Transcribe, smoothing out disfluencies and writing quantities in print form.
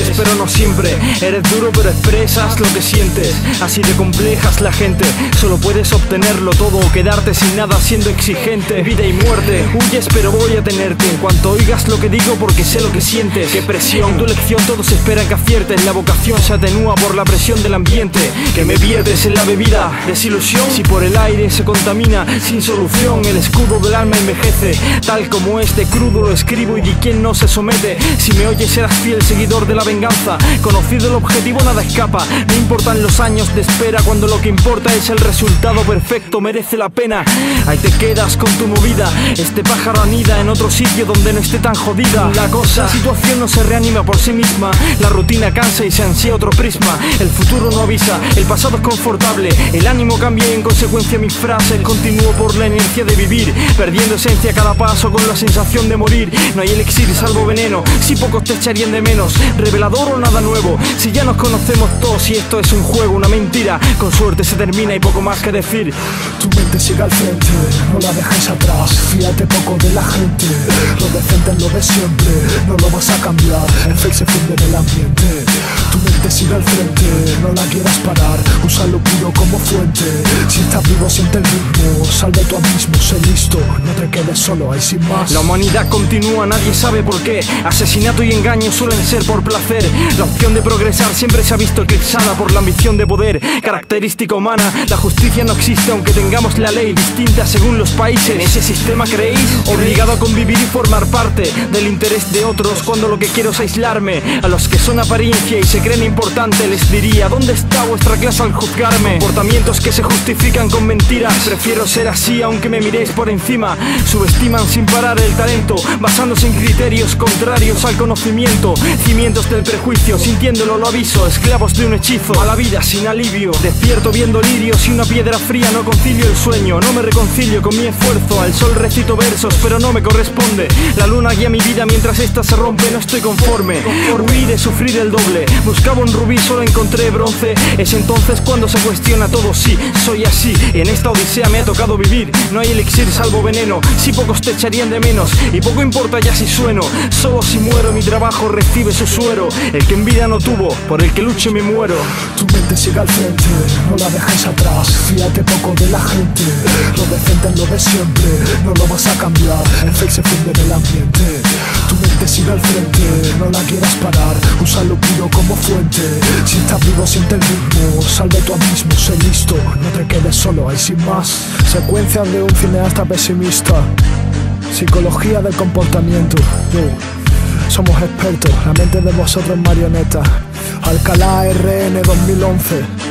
sientes, pero no siempre. Eres duro, pero expresas lo que sientes. Así de complejas la gente. Solo puedes obtenerlo todo o quedarte sin nada siendo exigente. Vida y muerte, huyes, pero voy a tenerte. En cuanto oigas lo que digo, porque sé lo que sientes. Qué presión, tu elección, todos esperan que aciertes. La vocación se atenúa por la presión del ambiente. Que me viertes en la bebida, desilusión. Si por el aire se contamina sin solución, el escudo del alma envejece. Tal como este crudo lo escribo y di quien no se somete. Si me oyes serás fiel seguidor de la venganza. Conocido el objetivo nada escapa. No importan los años de espera cuando lo que importa es el resultado perfecto. Merece la pena. Ahí te quedas con tu movida. Este pájaro anida en otro sitio donde no esté tan jodida. La cosa, la situación no se reanima por sí misma. La rutina cansa y se ansía otro prisma. El futuro no avisa, el pasado es confortable. El ánimo cambia y en consecuencia mis frases. Continúo por la inercia de vivir, perdiendo esencia cada paso con la sensación de morir. No hay elixir salvo veneno, si pocos te echarían de menos. Revelador o nada nuevo, si ya nos conocemos todos y esto es un juego, una mentira. Con suerte se termina y poco más que decir. Tu mente sigue al frente, no la dejes atrás. Fíate poco de la gente, lo decente es lo de siempre. No lo vas a cambiar, el fake se funde en el ambiente. Tu mente sigue al frente, no la quieras parar. Usa lo puro como fuente. Si estás vivo siente el ritmo, sal de tu abismo, sé listo. No te quedes solo, ahí sin más. La humanidad continúa, nadie sabe por qué. Asesinato y engaño suelen ser por placer. La opción de progresar siempre se ha visto eclipsada por la ambición de poder, característica humana. La justicia no existe aunque tengamos la ley, distinta según los países. ¿En ese sistema creéis? Obligado a convivir y formar parte del interés de otros cuando lo que quiero es aislarme. A los que son apariencia y se creen importante les diría: ¿dónde está vuestra clase al juzgarme? Comportamientos que se justifican con mentiras. Prefiero ser así aunque me miréis por encima. Subestiman sin parar el talento, basándose en criterios contrarios al conocimiento. Cimientos del prejuicio, sintiéndolo lo aviso. Esclavos de un hechizo, a la vida sin alivio. Despierto viendo lirios y una piedra fría. No concilio el sueño, no me reconcilio con mi esfuerzo. Al sol recito versos, pero no me corresponde. La luna guía mi vida mientras esta se rompe. No estoy conforme, huí de sufrir el doble. Buscaba un rubí, solo encontré bronce. Es entonces cuando se cuestiona todo. Sí, soy así, en esta odisea me ha tocado vivir. No hay elixir salvo veneno, si pocos te echarían de menos. Y poco importa ya si sueno, solo si muero. Mi trabajo recibe su suero, el que en vida no tuvo, por el que lucho y me muero. Tu mente sigue al frente, no la dejes atrás. Fíate poco de la gente, lo decente es lo de siempre. No lo vas a cambiar, el fake se funde en el ambiente. Tu mente sigue al frente, no la quieras parar. Usa lo puro como fuente. Si estás vivo siente el ritmo, sal de tu abismo, sé listo. No te quedes solo, ahí sin más. Secuencias de un cineasta pesimista. Psicología del comportamiento. Somos expertos, la mente de vosotros marioneta. Alcalá RN 2011.